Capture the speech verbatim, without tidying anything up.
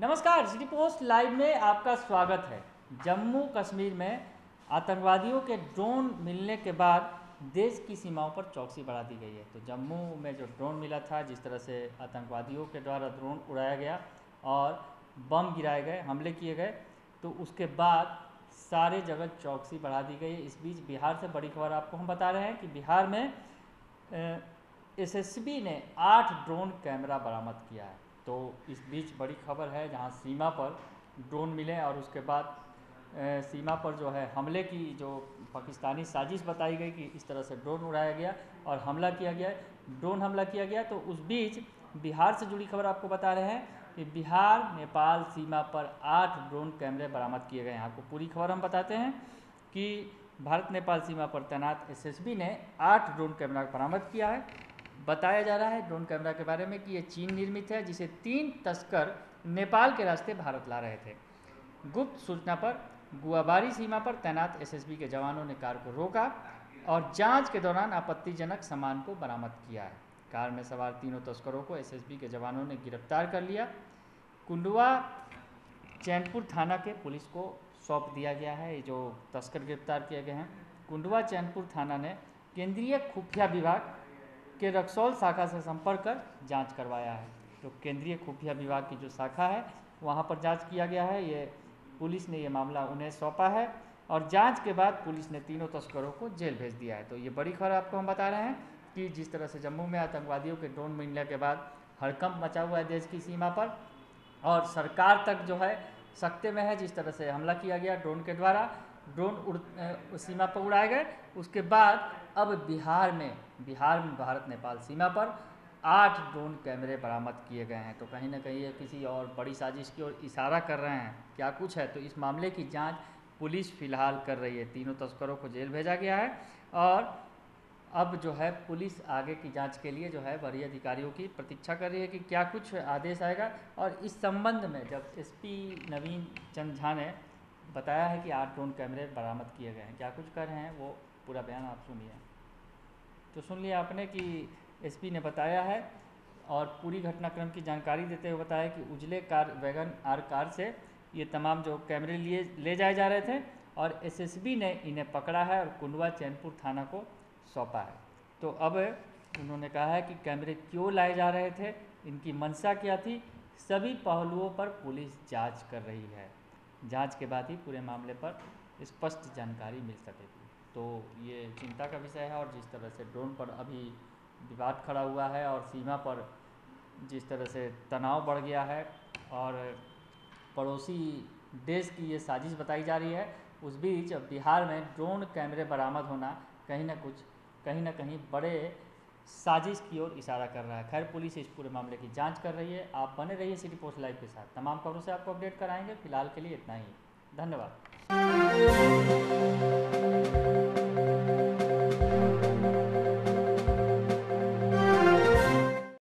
नमस्कार, city post live में आपका स्वागत है। जम्मू कश्मीर में आतंकवादियों के ड्रोन मिलने के बाद देश की सीमाओं पर चौकसी बढ़ा दी गई है। तो जम्मू में जो ड्रोन मिला था, जिस तरह से आतंकवादियों के द्वारा ड्रोन उड़ाया गया और बम गिराए गए, हमले किए गए, तो उसके बाद सारे जगह चौकसी बढ़ा दी गई है। इस बीच बिहार से बड़ी खबर आपको हम बता रहे हैं कि बिहार में एसएसबी ने आठ ड्रोन कैमरा बरामद किया है। तो इस बीच बड़ी खबर है, जहां सीमा पर ड्रोन मिले और उसके बाद सीमा पर जो है हमले की जो पाकिस्तानी साजिश बताई गई कि इस तरह से ड्रोन उड़ाया गया और हमला किया गया, ड्रोन हमला किया गया। तो उस बीच बिहार से जुड़ी खबर आपको बता रहे हैं कि बिहार नेपाल सीमा पर आठ ड्रोन कैमरे बरामद किए गए हैं। आपको पूरी खबर हम बताते हैं कि भारत नेपाल सीमा पर तैनात एसएसबी ने आठ ड्रोन कैमरा बरामद किया है। बताया जा रहा है ड्रोन कैमरा के बारे में कि ये चीन निर्मित है, जिसे तीन तस्कर नेपाल के रास्ते भारत ला रहे थे। गुप्त सूचना पर गुआबारी सीमा पर तैनात एसएसबी के जवानों ने कार को रोका और जांच के दौरान आपत्तिजनक सामान को बरामद किया है। कार में सवार तीनों तस्करों को एसएसबी के जवानों ने गिरफ्तार कर लिया। कुंडवा चैनपुर थाना के पुलिस को सौंप दिया गया है। जो तस्कर गिरफ्तार किए गए हैं, कुंडवा चैनपुर थाना ने केंद्रीय खुफिया विभाग के रक्सौल शाखा से संपर्क कर जांच करवाया है। तो केंद्रीय खुफिया विभाग की जो शाखा है वहां पर जांच किया गया है। ये पुलिस ने ये मामला उन्हें सौंपा है और जांच के बाद पुलिस ने तीनों तस्करों को जेल भेज दिया है। तो ये बड़ी खबर आपको हम बता रहे हैं कि जिस तरह से जम्मू में आतंकवादियों के ड्रोन मिलने के बाद हड़कंप मचा हुआ है देश की सीमा पर, और सरकार तक जो है सख्ते में है। जिस तरह से हमला किया गया ड्रोन के द्वारा, ड्रोन उड़ सीमा पर उड़ाए गए, उसके बाद अब बिहार में बिहार में भारत नेपाल सीमा पर आठ ड्रोन कैमरे बरामद किए गए हैं। तो कहीं ना कहीं ये किसी और बड़ी साजिश की ओर इशारा कर रहे हैं, क्या कुछ है। तो इस मामले की जांच पुलिस फिलहाल कर रही है। तीनों तस्करों को जेल भेजा गया है और अब जो है पुलिस आगे की जांच के लिए जो है वरीय अधिकारियों की प्रतीक्षा कर रही है कि क्या कुछ आदेश आएगा। और इस संबंध में जब एस नवीन चंद्र झा ने बताया है कि आठ ड्रोन कैमरे बरामद किए गए हैं, क्या कुछ कर रहे हैं, वो पूरा बयान आप सुनिए। तो सुन लिया आपने कि एसपी ने बताया है और पूरी घटनाक्रम की जानकारी देते हुए बताया कि उजले कार वैगन आर कार से ये तमाम जो कैमरे लिए ले जाए जा रहे थे और एसएसबी ने इन्हें पकड़ा है और कुंडवा चैनपुर थाना को सौंपा है। तो अब उन्होंने कहा है कि कैमरे क्यों लाए जा रहे थे, इनकी मंशा क्या थी, सभी पहलुओं पर पुलिस जाँच कर रही है। जांच के बाद ही पूरे मामले पर स्पष्ट जानकारी मिल सकेगी। तो ये चिंता का विषय है। और जिस तरह से ड्रोन पर अभी विवाद खड़ा हुआ है और सीमा पर जिस तरह से तनाव बढ़ गया है और पड़ोसी देश की ये साजिश बताई जा रही है, उस बीच अब बिहार में ड्रोन कैमरे बरामद होना कहीं ना कुछ कहीं ना कहीं बड़े साजिश की ओर इशारा कर रहा है। खैर, पुलिस इस पूरे मामले की जांच कर रही है। आप बने रहिए सिटी पोस्ट लाइव के साथ, तमाम खबरों से आपको अपडेट कराएंगे। फिलहाल के लिए इतना ही, धन्यवाद।